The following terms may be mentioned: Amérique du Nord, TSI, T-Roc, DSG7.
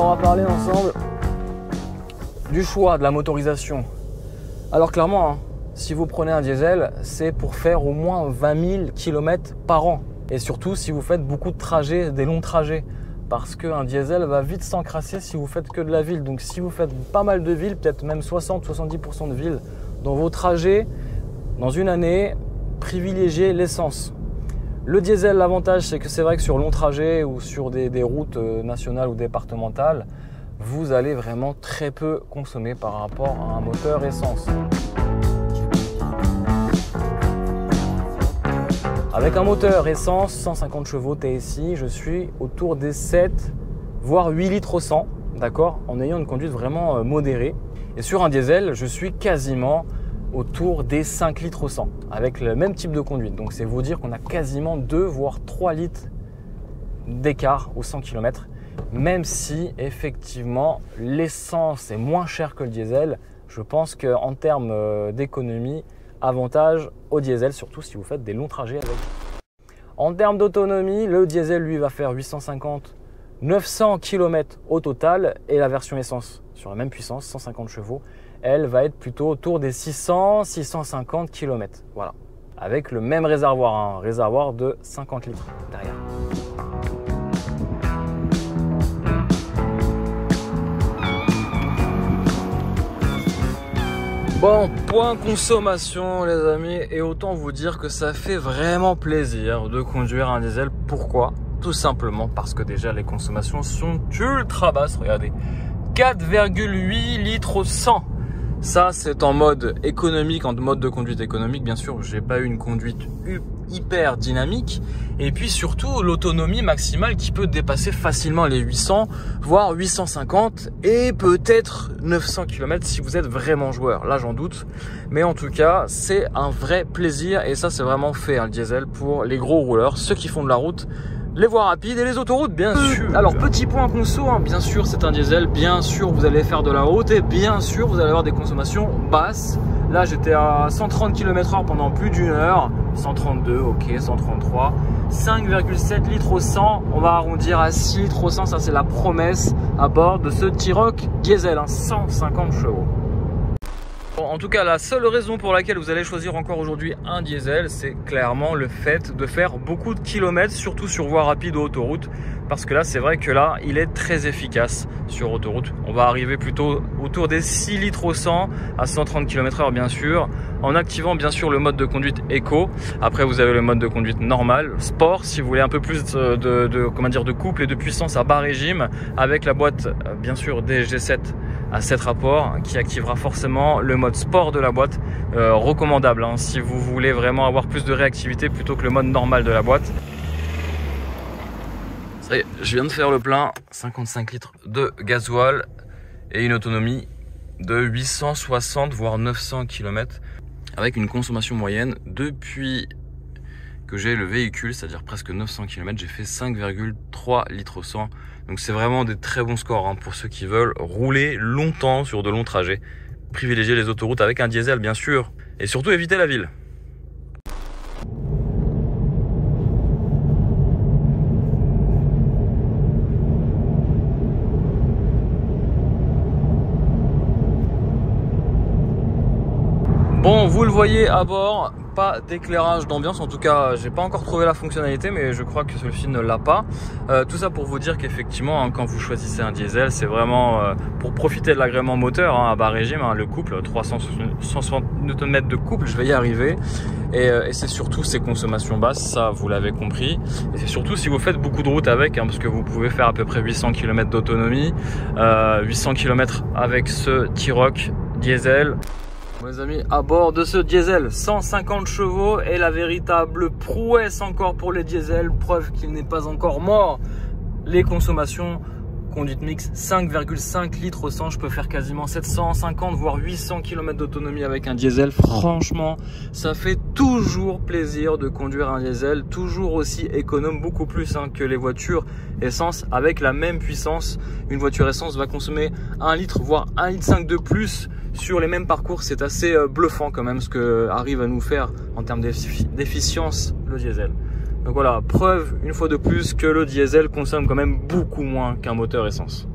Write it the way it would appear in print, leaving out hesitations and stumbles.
Alors on va parler ensemble du choix de la motorisation. Alors clairement, hein, si vous prenez un diesel, c'est pour faire au moins 20 000 km par an. Et surtout si vous faites beaucoup de trajets, des longs trajets. Parce qu'un diesel va vite s'encrasser si vous faites que de la ville. Donc si vous faites pas mal de villes, peut-être même 60-70% de villes dans vos trajets, dans une année, privilégiez l'essence. Le diesel, l'avantage, c'est que c'est vrai que sur long trajet ou sur des routes nationales ou départementales, vous allez vraiment très peu consommer par rapport à un moteur essence. Avec un moteur essence, 150 chevaux TSI, je suis autour des 7, voire 8 litres au 100, d'accord, en ayant une conduite vraiment modérée. Et sur un diesel, je suis quasiment autour des 5 litres au 100, avec le même type de conduite. Donc c'est vous dire qu'on a quasiment 2 voire 3 litres d'écart au 100 km, même si effectivement l'essence est moins chère que le diesel. Je pense qu'en termes d'économie, avantage au diesel, surtout si vous faites des longs trajets avec. En termes d'autonomie, le diesel lui va faire 850-900 km au total, et la version essence sur la même puissance, 150 chevaux, elle va être plutôt autour des 600-650 km. Voilà, avec le même réservoir, un réservoir de 50 litres derrière. Bon, point consommation les amis, et autant vous dire que ça fait vraiment plaisir de conduire un diesel. Pourquoi? Tout simplement parce que déjà les consommations sont ultra basses, regardez, 4,8 litres au 100. Ça c'est en mode économique, en mode de conduite économique, bien sûr, j'ai pas eu une conduite hyper dynamique. Et puis surtout l'autonomie maximale qui peut dépasser facilement les 800 voire 850 et peut-être 900 km si vous êtes vraiment joueur, là j'en doute, mais en tout cas c'est un vrai plaisir. Et ça c'est vraiment fait, hein, le diesel pour les gros rouleurs, ceux qui font de la route, les voies rapides et les autoroutes bien sûr. Alors petit point conso, hein, bien sûr c'est un diesel, bien sûr vous allez faire de la route et bien sûr vous allez avoir des consommations basses. Là j'étais à 130 km/h pendant plus d'une heure, 132, ok, 133, 5,7 litres au 100, on va arrondir à 6 litres au 100, ça c'est la promesse à bord de ce T-Roc diesel, hein, 150 chevaux. Bon, en tout cas la seule raison pour laquelle vous allez choisir encore aujourd'hui un diesel, c'est clairement le fait de faire beaucoup de kilomètres, surtout sur voie rapide ou autoroute, parce que là c'est vrai que là il est très efficace sur autoroute. On va arriver plutôt autour des 6 litres au 100 à 130 km/h bien sûr, en activant bien sûr le mode de conduite éco. Après vous avez le mode de conduite normal, sport si vous voulez un peu plus de couple et de puissance à bas régime, avec la boîte bien sûr DSG7 à 7 rapports qui activera forcément le mode sport de la boîte, recommandable hein, si vous voulez vraiment avoir plus de réactivité plutôt que le mode normal de la boîte. Ça y est, je viens de faire le plein, 55 litres de gasoil et une autonomie de 860 voire 900 km avec une consommation moyenne depuis que j'ai le véhicule, c'est-à-dire presque 900 km, j'ai fait 5,3 litres au 100. Donc c'est vraiment des très bons scores hein, pour ceux qui veulent rouler longtemps sur de longs trajets. Privilégiez les autoroutes avec un diesel bien sûr et surtout évitez la ville. Bon, vous le voyez à bord, pas d'éclairage d'ambiance, en tout cas j'ai pas encore trouvé la fonctionnalité mais je crois que celui-ci ne l'a pas. Tout ça pour vous dire qu'effectivement hein, quand vous choisissez un diesel c'est vraiment pour profiter de l'agrément moteur hein, à bas régime, hein, le couple, 360 Nm de couple, je vais y arriver. Et c'est surtout ces consommations basses, ça vous l'avez compris. Et c'est surtout si vous faites beaucoup de routes avec, hein, parce que vous pouvez faire à peu près 800 km d'autonomie, 800 km avec ce T-Roc diesel. Mes amis, à bord de ce diesel, 150 chevaux et la véritable prouesse encore pour le diesel, preuve qu'il n'est pas encore mort. Les consommations, conduite mixte, 5,5 litres au 100, je peux faire quasiment 750 voire 800 km d'autonomie avec un diesel. Franchement, ça fait toujours plaisir de conduire un diesel, toujours aussi économe, beaucoup plus hein, que les voitures essence avec la même puissance. Une voiture essence va consommer 1 litre voire 1,5 litre de plus. Sur les mêmes parcours, c'est assez bluffant quand même ce que arrive à nous faire en termes d'efficience le diesel. Donc voilà, preuve une fois de plus que le diesel consomme quand même beaucoup moins qu'un moteur essence.